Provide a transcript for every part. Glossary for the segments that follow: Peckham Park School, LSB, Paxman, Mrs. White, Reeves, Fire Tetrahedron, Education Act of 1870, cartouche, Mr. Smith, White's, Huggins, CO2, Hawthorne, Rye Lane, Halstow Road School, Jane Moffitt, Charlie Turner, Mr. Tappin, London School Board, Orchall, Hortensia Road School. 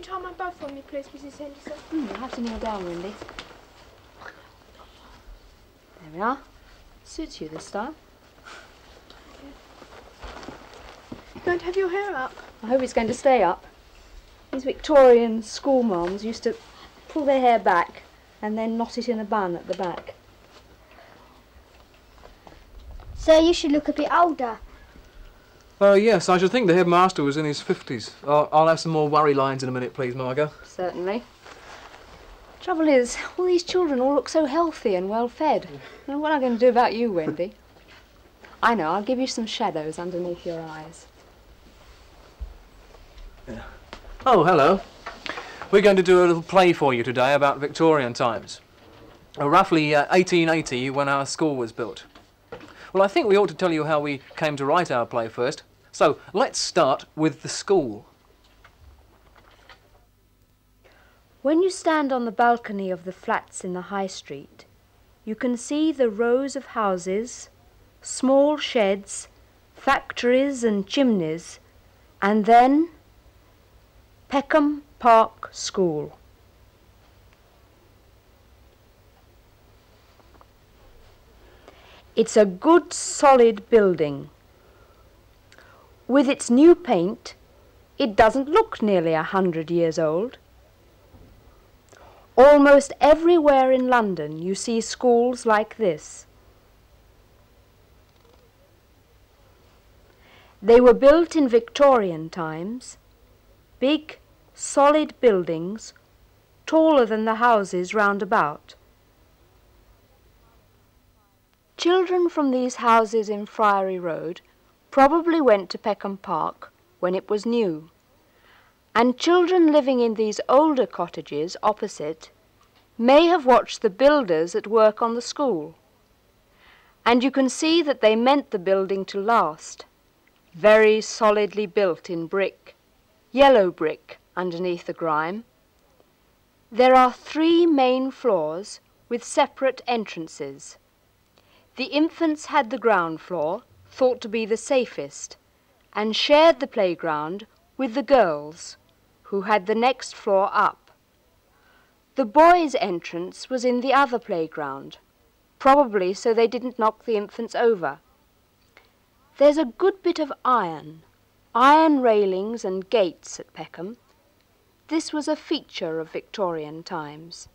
you tie my bag for me, please, Mrs. Henderson? I'll have to kneel down, Wendy. There we are. Suits you this time. You're going to have your hair up? I hope it's going to stay up. These Victorian schoolmarms used to pull their hair back and then knot it in a bun at the back. Sir, you should look a bit older. Yes, I should think the headmaster was in his 50s. I'll have some more worry lines in a minute, please, Margot. Certainly. Trouble is, all these children all look so healthy and well-fed. Now, what am I going to do about you, Wendy? I know, I'll give you some shadows underneath your eyes. Yeah. Oh, hello. We're going to do a little play for you today about Victorian times. Roughly 1880, when our school was built. Well, I think we ought to tell you how we came to write our play first. So, let's start with the school. When you stand on the balcony of the flats in the High Street, you can see the rows of houses, small sheds, factories and chimneys, and then Peckham Park School. It's a good solid building. With its new paint, it doesn't look nearly 100 years old. Almost everywhere in London you see schools like this. They were built in Victorian times. Big, solid buildings, taller than the houses round about. Children from these houses in Friary Road probably went to Peckham Park when it was new, and children living in these older cottages opposite may have watched the builders at work on the school. And you can see that they meant the building to last, very solidly built in brick. Yellow brick underneath the grime. There are three main floors with separate entrances. The infants had the ground floor, thought to be the safest, and shared the playground with the girls, who had the next floor up. The boys' entrance was in the other playground, probably so they didn't knock the infants over. There's a good bit of iron railings and gates at Peckham. This was a feature of Victorian times.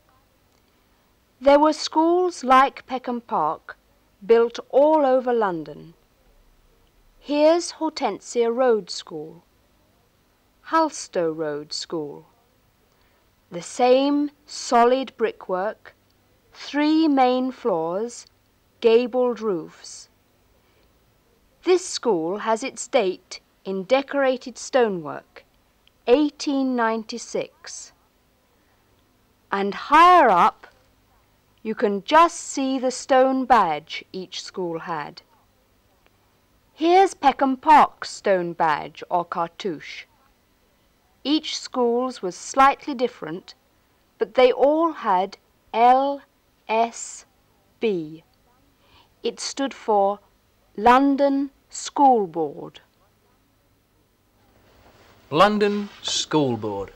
There were schools like Peckham Park built all over London. Here's Hortensia Road School, Halstow Road School. The same solid brickwork, three main floors, gabled roofs. This school has its date in decorated stonework, 1896. And higher up, you can just see the stone badge each school had. Here's Peckham Park's stone badge or cartouche. Each school's was slightly different, but they all had LSB. It stood for London School Board. London School Board.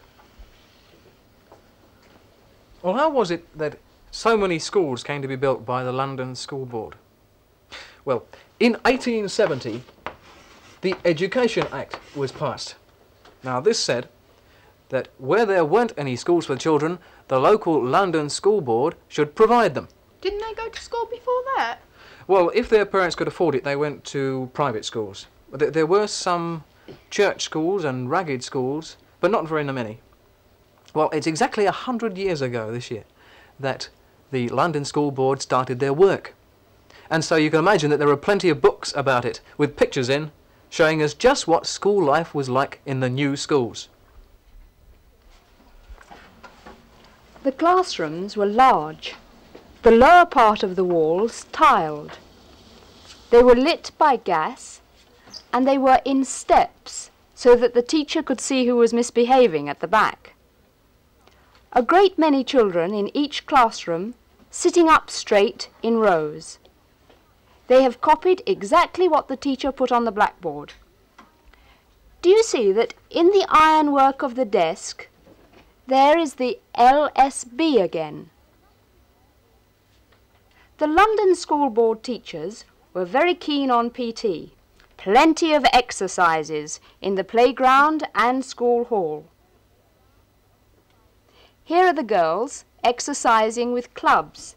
Well, how was it that so many schools came to be built by the London School Board? Well, in 1870, the Education Act was passed. Now, this said that where there weren't any schools for children, the local London School Board should provide them. Didn't they go to school before that? Well, if their parents could afford it, they went to private schools. There were some church schools and ragged schools, but not very many. Well, it's exactly 100 years ago this year that the London School Board started their work. And so you can imagine that there are plenty of books about it, with pictures in, showing us just what school life was like in the new schools. The classrooms were large. The lower part of the walls tiled. They were lit by gas, and they were in steps so that the teacher could see who was misbehaving at the back. A great many children in each classroom sitting up straight in rows. They have copied exactly what the teacher put on the blackboard. Do you see that in the ironwork of the desk There is the LSB again. The London School Board teachers were very keen on PT. Plenty of exercises in the playground and school hall. Here are the girls exercising with clubs.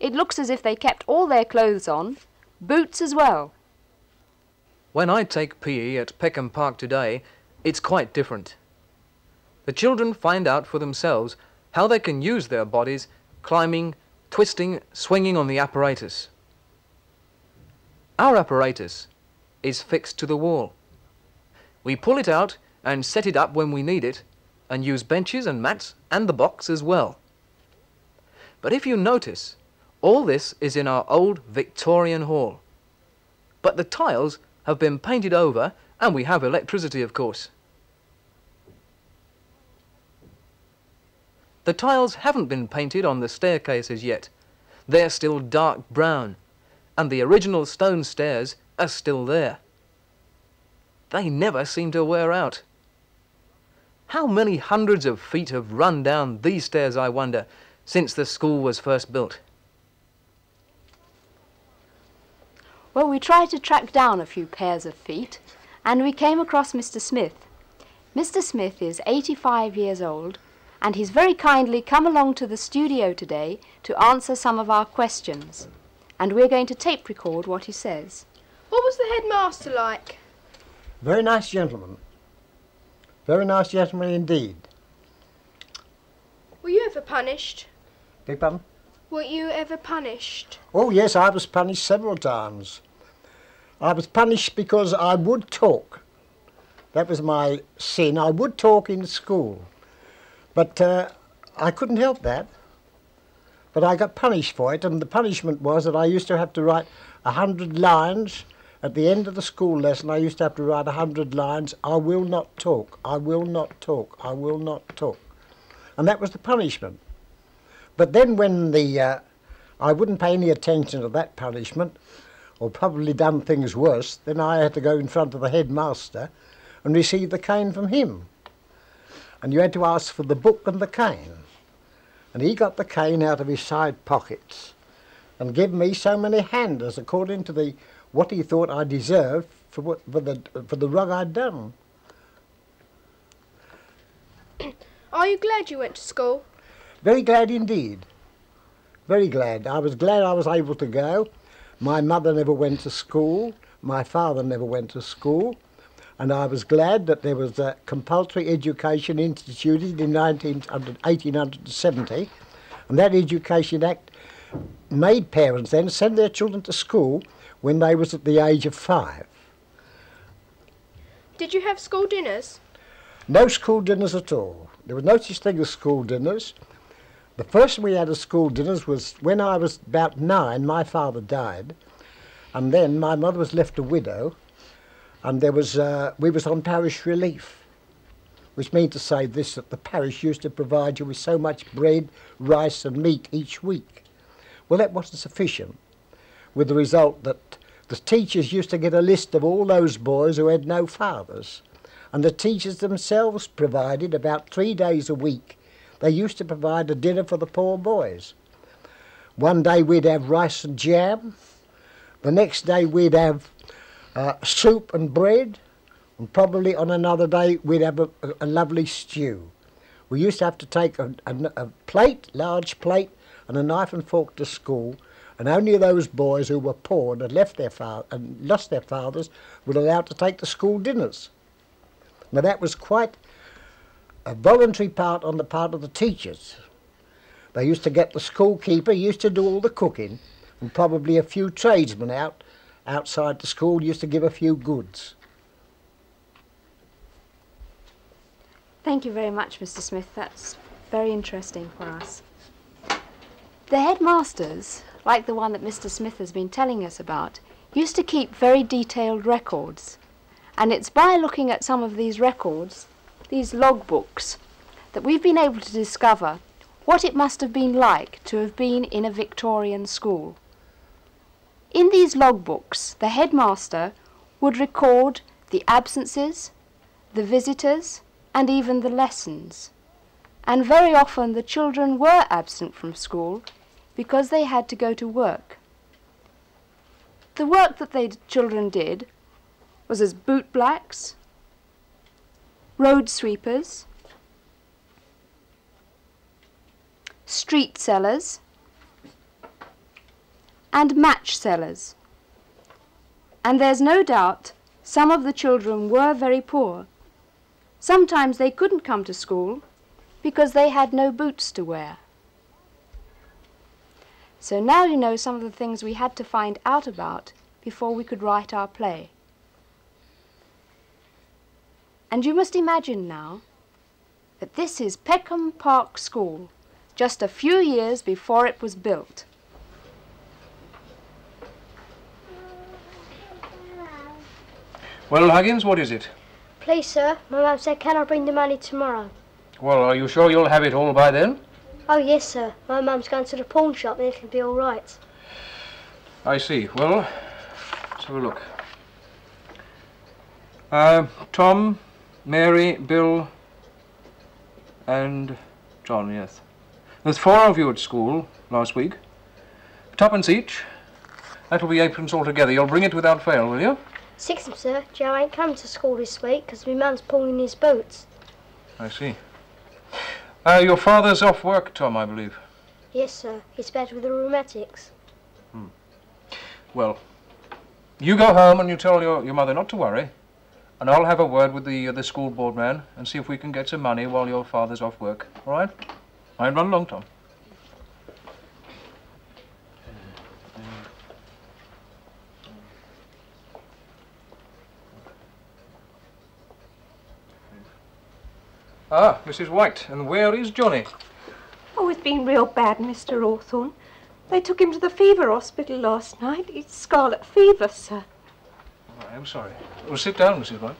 It looks as if they kept all their clothes on, boots as well. When I take PE at Peckham Park today, it's quite different. The children find out for themselves how they can use their bodies, climbing, twisting, swinging on the apparatus. Our apparatus is fixed to the wall. We pull it out and set it up when we need it and use benches and mats and the box as well. But if you notice, all this is in our old Victorian hall. But the tiles have been painted over and we have electricity, of course. The tiles haven't been painted on the staircases yet. They're still dark brown, and the original stone stairs are still there. They never seem to wear out. How many hundreds of feet have run down these stairs, I wonder, since the school was first built? Well, we tried to track down a few pairs of feet, and we came across Mr. Smith. Mr. Smith is 85 years old, and he's very kindly come along to the studio today to answer some of our questions. And we're going to tape record what he says. What was the headmaster like? Very nice gentleman. Very nice gentleman indeed. Were you ever punished? Big pardon? Were you ever punished? Oh yes, I was punished several times. I was punished because I would talk. That was my sin. I would talk in school. But I couldn't help that. But I got punished for it, and the punishment was that I used to have to write 100 lines. At the end of the school lesson, I used to have to write 100 lines, I will not talk, I will not talk, I will not talk. And that was the punishment. But then when the, I wouldn't pay any attention to that punishment, or probably done things worse, then I had to go in front of the headmaster and receive the cane from him. And you had to ask for the book and the cane. And he got the cane out of his side pockets and gave me so many handers according to the what he thought I deserved for the wrong I'd done. Are you glad you went to school? Very glad indeed. Very glad. I was glad I was able to go. My mother never went to school. My father never went to school. And I was glad that there was a compulsory education instituted in 1870, and that Education Act made parents then send their children to school when they was at the age of 5. Did you have school dinners? No school dinners at all. There was no such thing as school dinners. The first we had as school dinners was when I was about 9, my father died, and then my mother was left a widow. And there was, we was on parish relief, which means to say this, that the parish used to provide you with so much bread, rice and meat each week. Well, that wasn't sufficient, with the result that the teachers used to get a list of all those boys who had no fathers. And the teachers themselves provided about 3 days a week. They used to provide a dinner for the poor boys. One day we'd have rice and jam. The next day we'd have soup and bread, and probably on another day we'd have a lovely stew. We used to have to take a plate, large plate, and a knife and fork to school, and only those boys who were poor and had left their and lost their fathers were allowed to take the school dinners. Now that was quite a voluntary part on the part of the teachers. They used to get the schoolkeeper, used to do all the cooking, and probably a few tradesmen outside the school used to give a few goods. Thank you very much, Mr. Smith. That's very interesting for us. The headmasters, like the one that Mr. Smith has been telling us about, used to keep very detailed records. And it's by looking at some of these records, these logbooks, that we've been able to discover what it must have been like to have been in a Victorian school. In these logbooks, the headmaster would record the absences, the visitors, and even the lessons. and very often the children were absent from school because they had to go to work. The work that the children did was as bootblacks, road sweepers, street sellers, and match sellers. And there's no doubt some of the children were very poor. Sometimes they couldn't come to school because they had no boots to wear. So now you know some of the things we had to find out about before we could write our play. And you must imagine now that this is Peckham Park School, just a few years before it was built. Well, Huggins, what is it? Please, sir, my mum said, can I bring the money tomorrow? Well, are you sure you'll have it all by then? Oh, yes, sir. My mum's going to the pawn shop and it'll be all right. I see. Well, let's have a look. Tom, Mary, Bill, and John, yes. There's four of you at school last week. Tuppence each. That'll be aprons altogether. You'll bring it without fail, will you? Sixpence, sir. Joe ain't come to school this week because my mum's pulling his boots. I see. Your father's off work, Tom, I believe. Yes, sir. He's bad with the rheumatics. Hmm. Well, you go home and you tell your mother not to worry, and I'll have a word with the school board man and see if we can get some money while your father's off work. All right? I'll run along, Tom. Ah, Mrs. White, and where is Johnny? Oh, it's been real bad, Mr. Hawthorne. They took him to the fever hospital last night. It's scarlet fever, sir. Oh, I'm sorry. Well, sit down, Mrs. White.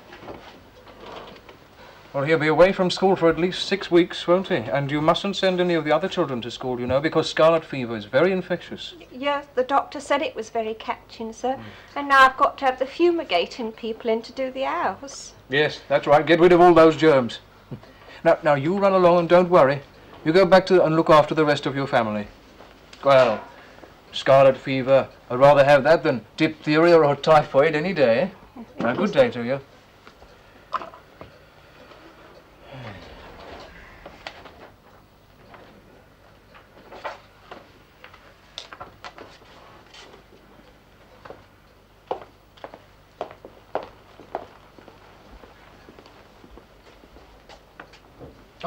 Well, he'll be away from school for at least 6 weeks, won't he? And you mustn't send any of the other children to school, you know, because scarlet fever is very infectious. Yes, the doctor said it was very catching, sir. Mm. And now I've got to have the fumigating people in to do the house. Yes, that's right. Get rid of all those germs. Now, you run along and don't worry. You go back to and look after the rest of your family. Well, scarlet fever, I'd rather have that than diphtheria or typhoid any day. Now, good day to you.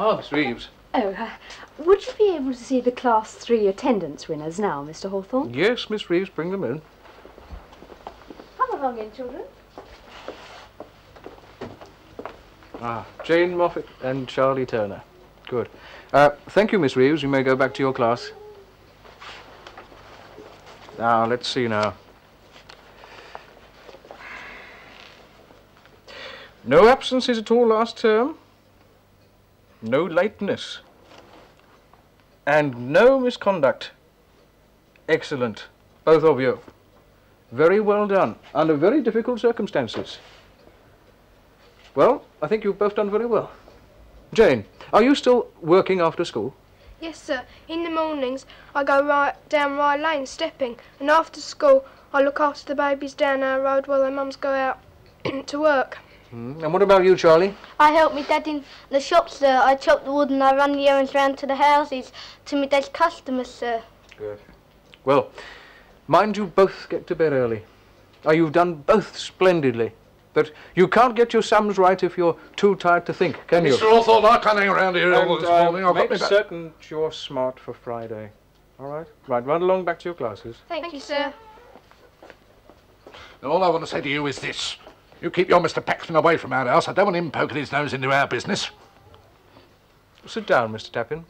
Oh, Miss Reeves. Oh, would you be able to see the Class 3 attendance winners now, Mr. Hawthorne? Yes, Miss Reeves, bring them in. Come along in, children. Ah, Jane Moffitt and Charlie Turner. Good. Thank you, Miss Reeves. You may go back to your class. Now, let's see now. No absences at all last term. No lateness. And no misconduct. Excellent. Both of you. Very well done. Under very difficult circumstances. Well, I think you've both done very well. Jane, are you still working after school? Yes, sir. In the mornings, I go right down Rye Lane stepping. And after school, I look after the babies down our road while their mums go out to work. Mm. And what about you, Charlie? I help me dad in the shops, sir. I chop the wood and I run the errands round to the houses, to me dad's customers, sir. Good. Well, mind you both get to bed early. You've done both splendidly. But you can't get your sums right if you're too tired to think, can you? Mr. Hawthorne, I can't hang around here all this morning. I've got to be back. Make certain you're smart for Friday. All right? Right, run along back to your classes. Thank you, sir. Now, all I want to say to you is this. You keep your Mr. Paxman away from our house. I don't want him poking his nose into our business. Sit down, Mr. Tappin.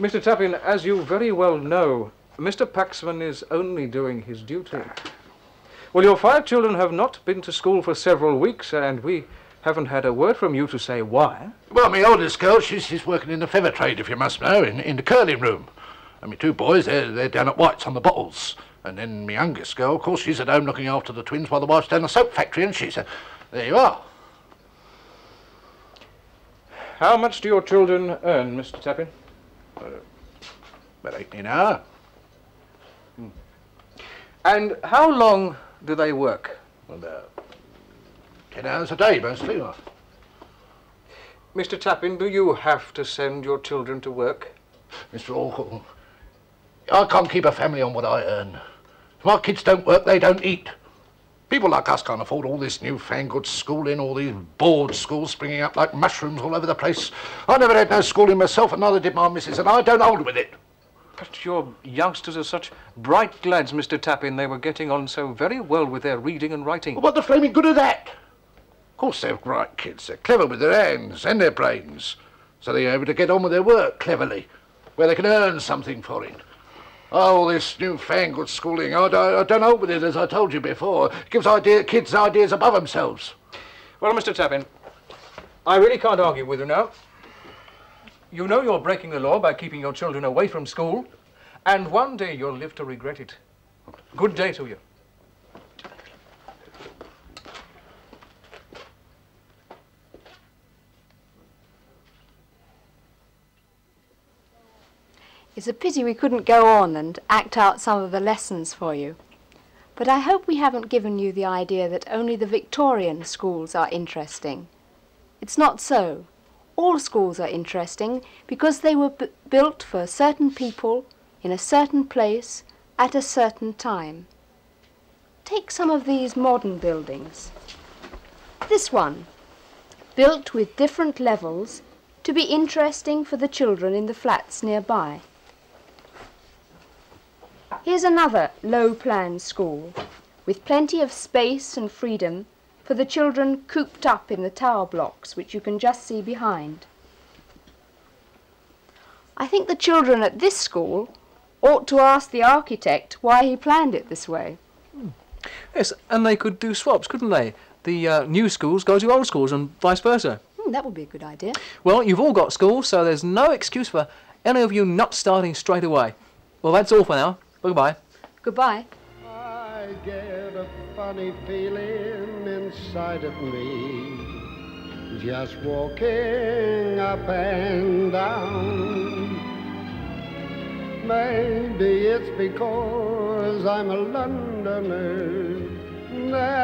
Mr. Tappin, as you very well know, Mr. Paxman is only doing his duty. Well, your 5 children have not been to school for several weeks, and we haven't had a word from you to say why. Well, my oldest girl, she's working in the feather trade, if you must know, in the curling room. And my 2 boys, they're down at White's on the bottles. And then my youngest girl, of course, she's at home looking after the twins while the wife's down the soap factory, and she's there you are. How much do your children earn, Mr. Tappin? About 18 an hour. Hmm. And how long do they work? Well, 10 hours a day, mostly. Mr. Tappin, do you have to send your children to work? Mr. Orchall, I can't keep a family on what I earn. If my kids don't work, they don't eat. People like us can't afford all this newfangled schooling, all these board schools springing up like mushrooms all over the place. I never had no schooling myself, and neither did my missus, and I don't hold with it. But your youngsters are such bright lads, Mr. Tappin. They were getting on so very well with their reading and writing. Well, what the flaming good of that? Of course they're bright kids. They're clever with their hands and their brains. So they're able to get on with their work cleverly, where they can earn something for it. Oh, this newfangled schooling, I don't hold with it, as I told you before. It gives kids ideas above themselves. Well, Mr. Tappin, I really can't argue with you now. You know you're breaking the law by keeping your children away from school, and one day you'll live to regret it. Good day to you. It's a pity we couldn't go on and act out some of the lessons for you. But I hope we haven't given you the idea that only the Victorian schools are interesting. It's not so. All schools are interesting because they were built for certain people, in a certain place, at a certain time. Take some of these modern buildings. This one, built with different levels to be interesting for the children in the flats nearby. Here's another low-plan school, with plenty of space and freedom for the children cooped up in the tower blocks, which you can just see behind. I think the children at this school ought to ask the architect why he planned it this way. Yes, and they could do swaps, couldn't they? The new schools go to old schools and vice versa. That would be a good idea. Well, you've all got school, so there's no excuse for any of you not starting straight away. Well, that's all for now. Goodbye. Goodbye. I get a funny feeling inside of me, just walking up and down. Maybe it's because I'm a Londoner.